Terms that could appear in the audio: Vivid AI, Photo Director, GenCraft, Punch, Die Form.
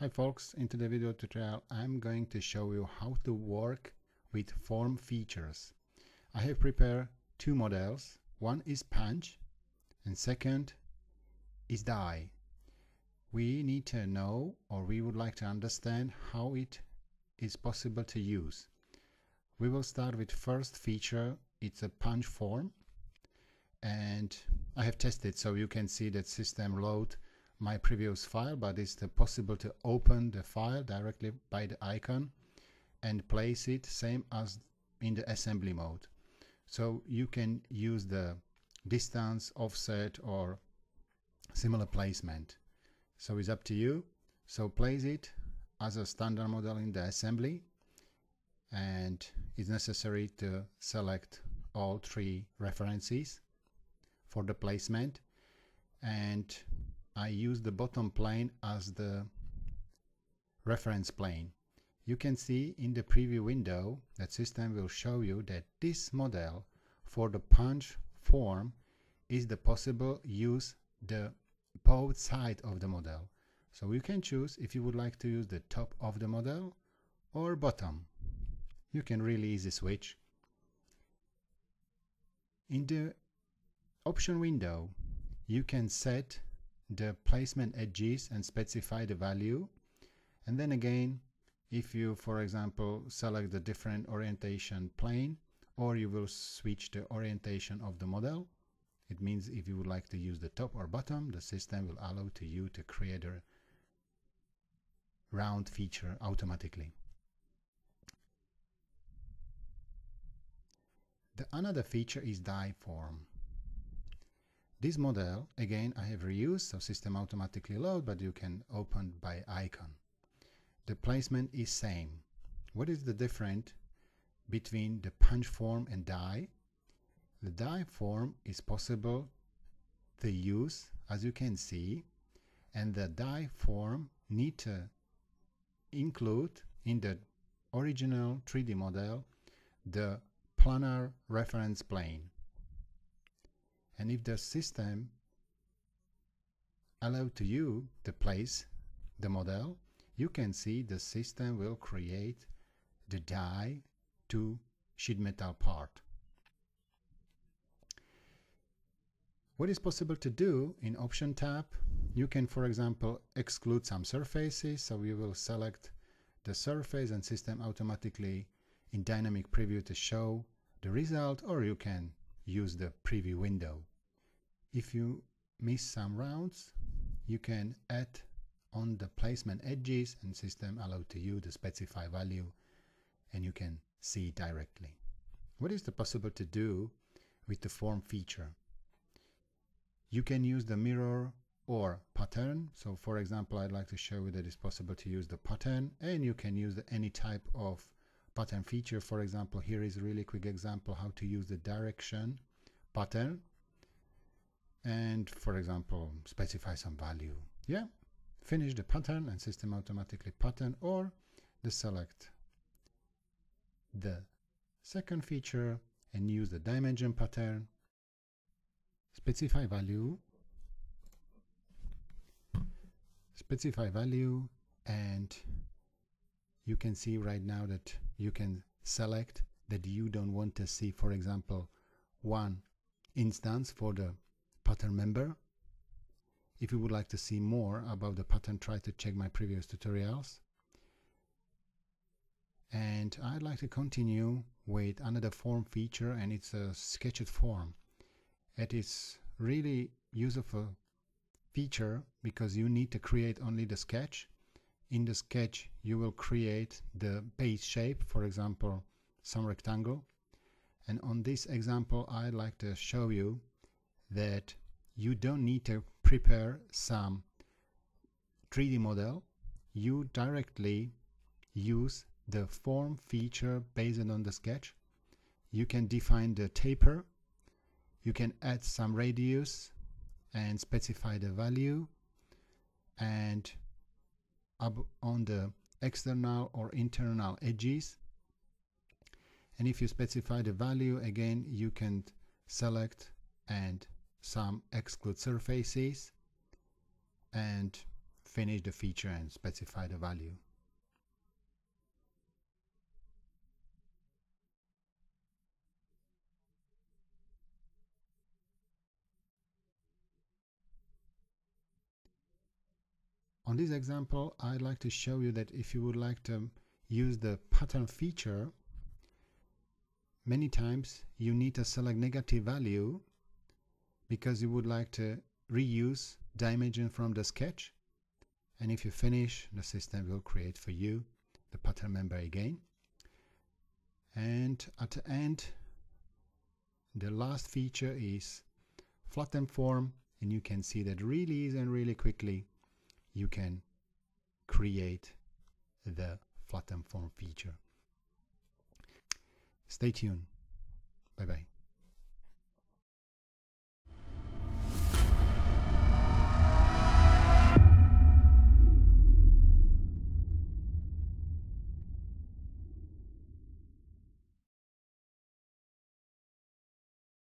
Hi folks, in today's video tutorial I'm going to show you how to work with form features. I have prepared two models. One is Punch and second is Die. We need to know, or we would like to understand, how it is possible to use. We will start with first feature. It's a punch form, and I have tested, so you can see that system load my previous file, but it's possible to open the file directly by the icon and place it same as in the assembly mode. So you can use the distance, offset or similar placement. So it's up to you. So place it as a standard model in the assembly, and it's necessary to select all three references for the placement, and I use the bottom plane as the reference plane. You can see in the preview window that system will show you that this model for the punch form is the possible use the both side of the model. So you can choose if you would like to use the top of the model or bottom. You can really easy switch. In the option window you can set the placement edges and specify the value, and then again if you, for example, select the different orientation plane, or you will switch the orientation of the model. It means if you would like to use the top or bottom, the system will allow to you to create a round feature automatically. Another feature is Die Form. This model, again, I have reused, so system automatically load, but you can open by icon. The placement is same. What is the difference between the punch form and die? The die form is possible to use, as you can see, and the die form need to include in the original 3D model the planar reference plane. And if the system allows to you to place the model, you can see the system will create the die to sheet metal part. What is possible to do in option tab, you can, for example, exclude some surfaces. So we will select the surface and system automatically in dynamic preview to show the result, or you can use the preview window. If you miss some rounds, you can add on the placement edges and system allow to you to specify value, and you can see directly. What is the possible to do with the form feature? You can use the mirror or pattern. So for example, I'd like to show you that it's possible to use the pattern, and you can use any type of pattern feature. For example, here is a really quick example how to use the direction pattern, and for example specify some value. Yeah, finish the pattern and system automatically pattern, or the select the second feature and use the dimension pattern, specify value, and you can see right now that you can select that you don't want to see, for example, one instance for the pattern member. If you would like to see more about the pattern, try to check my previous tutorials. And I'd like to continue with another form feature, and it's a sketched form. It is really useful feature because you need to create only the sketch. In the sketch you will create the base shape, for example some rectangle, and on this example I'd like to show you that you don't need to prepare some 3D model. You directly use the form feature based on the sketch. You can define the taper, you can add some radius and specify the value, and up on the external or internal edges. And if you specify the value, again you can select and some exclude surfaces and finish the feature and specify the value. On this example, I'd like to show you that if you would like to use the pattern feature, many times you need to select negative value because you would like to reuse dimension from the sketch. And if you finish, the system will create for you the pattern member again. And at the end, the last feature is flatten form, and you can see that really easy and really quickly you can create the flatten form feature. Stay tuned. Bye bye.